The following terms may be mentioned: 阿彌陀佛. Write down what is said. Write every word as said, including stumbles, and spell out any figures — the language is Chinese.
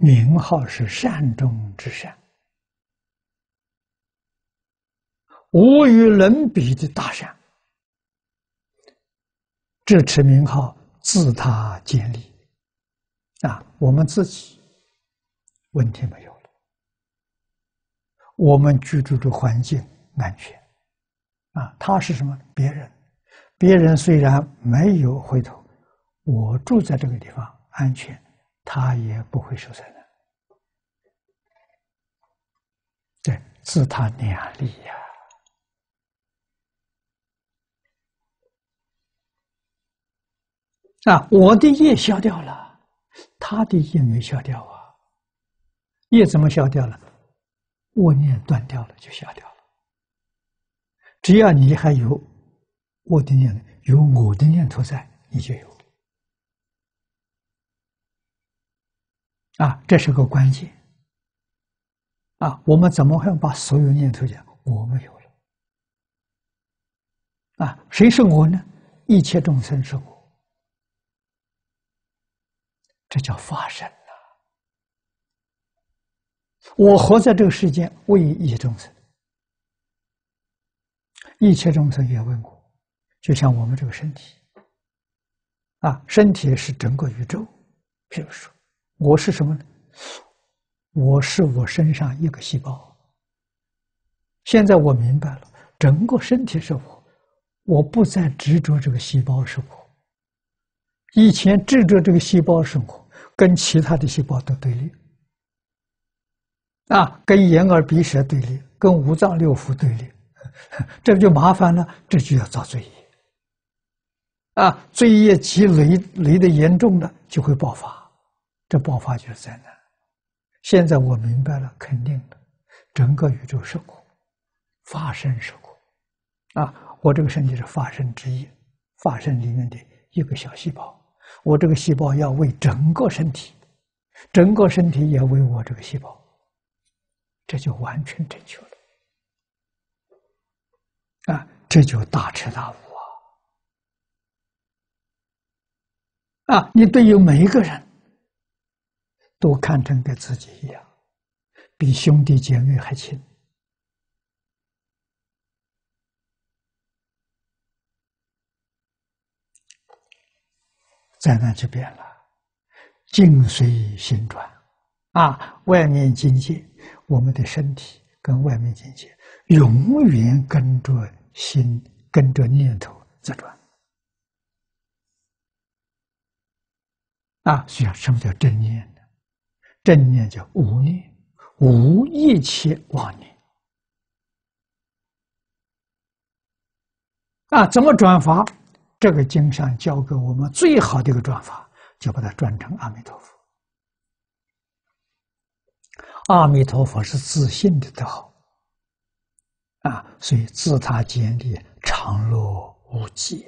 名号是善中之善，无与伦比的大善。至持名号，自他建立啊，我们自己问题没有了，我们居住的环境安全啊。他是什么？别人，别人虽然没有回头，我住在这个地方安全。 他也不会受灾难，对，自他两利呀、啊。啊，我的业消掉了，他的业没消掉啊。业怎么消掉了？恶念断掉了，就消掉了。只要你还有我的念，有我的念头在，你就有。 啊，这是个关键。啊，我们怎么会把所有念头讲我没有了？啊，谁是我呢？一切众生是我，这叫法身呐。我活在这个世间，为一众生，一切众生也问我，就像我们这个身体，啊，身体是整个宇宙，譬如说。 我是什么呢？我是我身上一个细胞。现在我明白了，整个身体是我，我不再执着这个细胞是我。以前执着这个细胞是我，跟其他的细胞都对立，啊，跟眼耳鼻舌对立，跟五脏六腑对立，这就麻烦了，这就要造罪业。啊，罪业积累累的严重了，就会爆发。 这爆发就是灾难。现在我明白了，肯定的，整个宇宙是我，法身是我，啊，我这个身体是法身之一，法身里面的一个小细胞，我这个细胞要为整个身体，整个身体也为我这个细胞，这就完全正确了。啊，这就大彻大悟啊！啊，你对于每一个人。 都看成跟自己一样，比兄弟姐妹还亲灾难就变了，境随心转啊！外面境界，我们的身体跟外面境界永远跟着心、跟着念头在转啊！所以什么叫正念？ 正念叫无念，无一切妄念。啊，怎么转法？这个经上教给我们最好的一个转法，就把它转成阿弥陀佛。阿弥陀佛是自信的德号。啊，所以自他建立常乐无界。